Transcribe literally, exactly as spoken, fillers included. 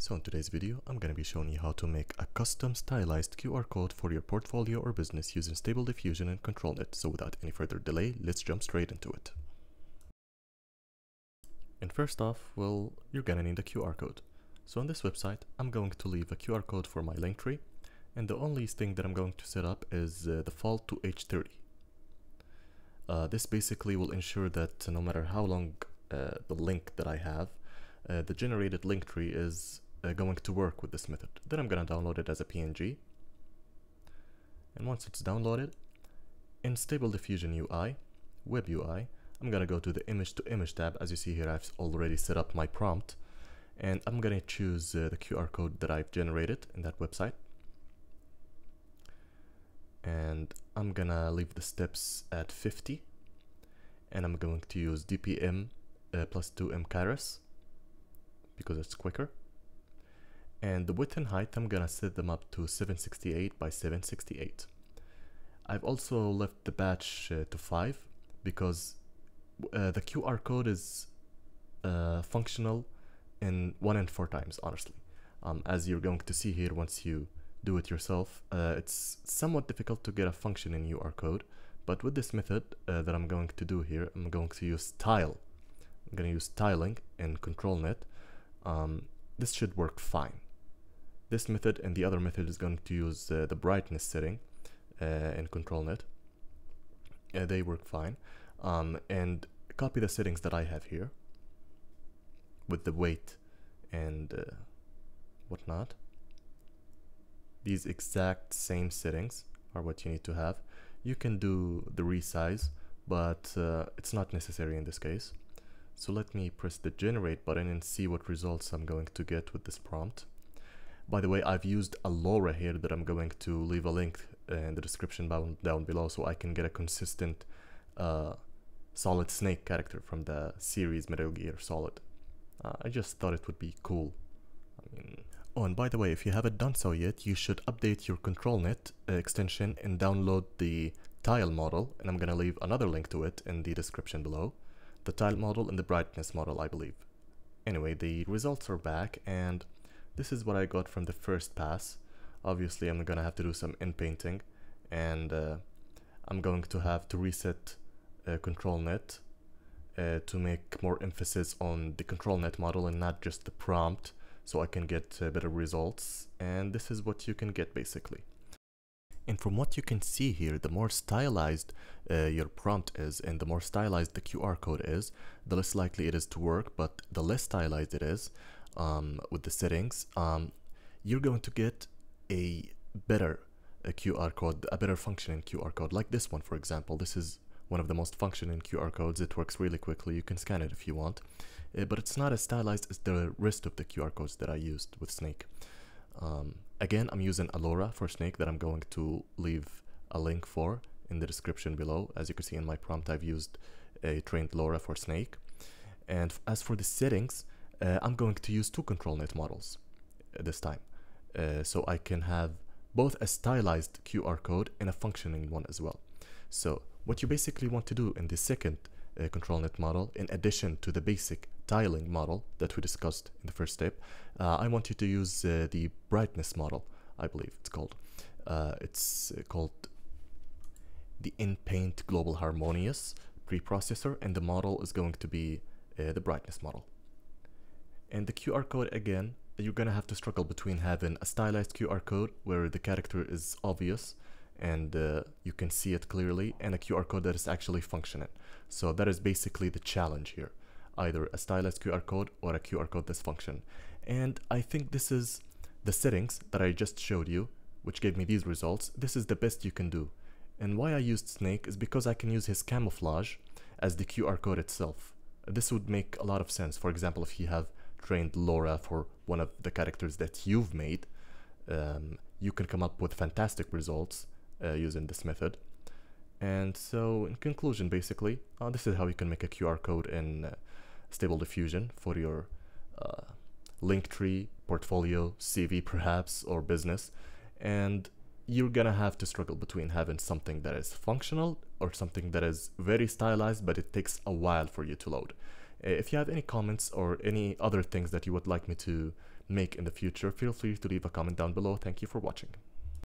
So in today's video, I'm going to be showing you how to make a custom stylized Q R code for your portfolio or business using Stable Diffusion and ControlNet. So without any further delay, let's jump straight into it. And first off, well, you're going to need a Q R code. So on this website, I'm going to leave a Q R code for my link tree. And the only thing that I'm going to set up is uh, default to H thirty. Uh, this basically will ensure that no matter how long uh, the link that I have, uh, the generated link tree is Uh, going to work with this method. Then I'm going to download it as a P N G, and once it's downloaded, in Stable Diffusion U I, web U I, I'm going to go to the image to image tab. As you see here, I've already set up my prompt, and I'm going to choose uh, the Q R code that I've generated in that website, and I'm going to leave the steps at fifty, and I'm going to use D P M uh, plus two M Karras because it's quicker. And the width and height, I'm gonna set them up to seven sixty-eight by seven sixty-eight. I've also left the batch uh, to five because uh, the Q R code is uh, functional in one and four times, honestly. Um, as you're going to see here, once you do it yourself, uh, it's somewhat difficult to get a function in U R code. But with this method uh, that I'm going to do here, I'm going to use style. I'm gonna use styling in ControlNet. Um, this should work fine. This method and the other method is going to use uh, the brightness setting uh, in ControlNet. Uh, they work fine. Um, and copy the settings that I have here with the weight and uh, whatnot. These exact same settings are what you need to have. You can do the resize, but uh, it's not necessary in this case. So let me press the generate button and see what results I'm going to get with this prompt. By the way, I've used a LoRA here that I'm going to leave a link in the description down below so I can get a consistent uh, Solid Snake character from the series Metal Gear Solid. Uh, I just thought it would be cool. I mean, oh, and by the way, if you haven't done so yet, you should update your ControlNet uh, extension and download the tile model, and I'm gonna leave another link to it in the description below. The tile model and the brightness model, I believe. Anyway, the results are back, and this is what I got from the first pass. Obviously, I'm gonna have to do some inpainting, and uh, I'm going to have to reset uh, ControlNet uh, to make more emphasis on the ControlNet model and not just the prompt, so I can get uh, better results. And this is what you can get basically. And from what you can see here, the more stylized uh, your prompt is and the more stylized the Q R code is, the less likely it is to work, but the less stylized it is um, with the settings, um, you're going to get a better a Q R code, a better functioning Q R code, like this one, for example. This is one of the most functioning Q R codes. It works really quickly. You can scan it if you want, uh, but it's not as stylized as the rest of the Q R codes that I used with Snake. Um, again, I'm using LoRA for Snake that I'm going to leave a link for in the description below. As you can see in my prompt, I've used a trained LoRA for Snake. And as for the settings, uh, I'm going to use two ControlNet models uh, this time. Uh, so I can have both a stylized Q R code and a functioning one as well. So what you basically want to do in the second uh, ControlNet model, in addition to the basic tiling model that we discussed in the first step, uh, I want you to use uh, the brightness model, I believe it's called. Uh, it's called the InPaint Global Harmonious preprocessor, and the model is going to be uh, the brightness model. And the Q R code, again, you're gonna have to struggle between having a stylized Q R code where the character is obvious and uh, you can see it clearly, and a Q R code that is actually functioning. So that is basically the challenge here. Either a stylized Q R code or a Q R code that's function. And I think this is the settings that I just showed you, which gave me these results. This is the best you can do. And why I used Snake is because I can use his camouflage as the Q R code itself. This would make a lot of sense. For example, if you have trained LoRA for one of the characters that you've made, um, you can come up with fantastic results uh, using this method. And so, in conclusion, basically, uh, this is how you can make a Q R code in uh, Stable Diffusion for your uh, link tree, portfolio, C V perhaps, or business. And you're gonna have to struggle between having something that is functional or something that is very stylized, but it takes a while for you to load. If you have any comments or any other things that you would like me to make in the future. Feel free to leave a comment down below. Thank you for watching.